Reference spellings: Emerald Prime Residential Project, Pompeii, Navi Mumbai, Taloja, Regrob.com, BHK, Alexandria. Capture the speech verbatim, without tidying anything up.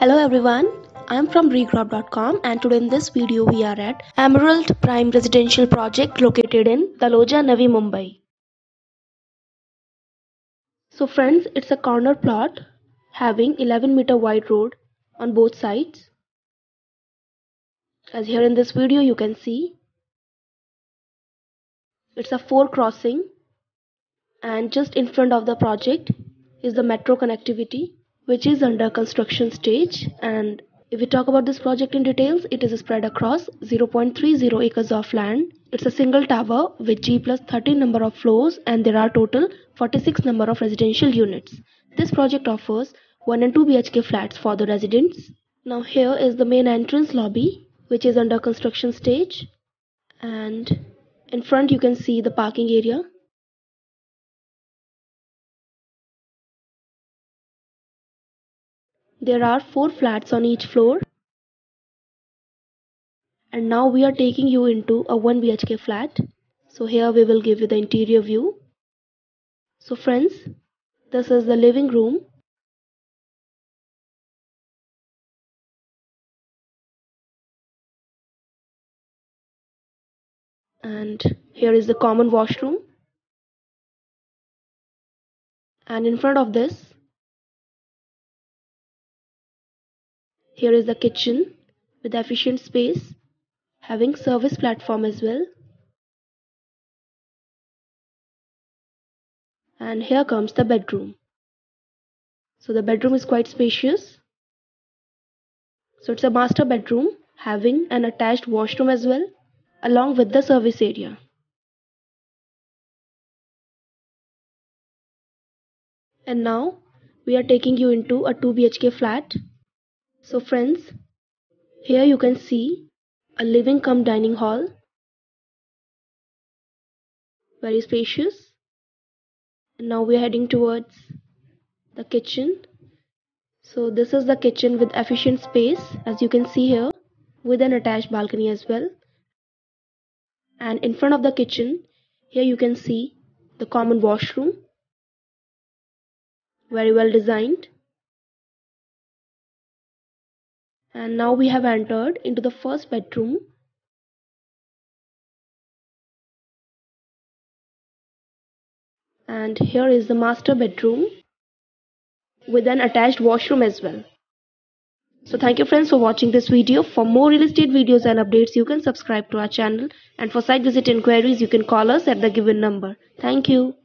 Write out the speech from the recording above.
Hello everyone, I'm from Regrob dot com, and today in this video we are at Emerald Prime Residential Project located in Taloja, Navi Mumbai. So friends, it's a corner plot having eleven meter wide road on both sides. As here in this video you can see, it's a four crossing, and just in front of the project is the metro connectivity, which is under construction stage. And if we talk about this project in details, it is spread across zero point three zero acres of land. It's a single tower with G plus thirty number of floors, and there are total forty-six number of residential units. This project offers one and two B H K flats for the residents. Now here is the main entrance lobby, which is under construction stage, and in front you can see the parking area. There are four flats on each floor. And now we are taking you into a one B H K flat. So here we will give you the interior view. So friends, this is the living room. And here is the common washroom. And in front of this, here is the kitchen with efficient space, having service platform as well. And here comes the bedroom. So the bedroom is quite spacious. So it's a master bedroom having an attached washroom as well, along with the service area. And now we are taking you into a two B H K flat. So friends, here you can see a living cum dining hall, very spacious. And now we are heading towards the kitchen. So this is the kitchen with efficient space, as you can see here, with an attached balcony as well. And in front of the kitchen, here you can see the common washroom, very well designed. And now we have entered into the first bedroom. And here is the master bedroom with an attached washroom as well. So thank you friends for watching this video. For more real estate videos and updates, you can subscribe to our channel. And for site visit inquiries, you can call us at the given number. Thank you.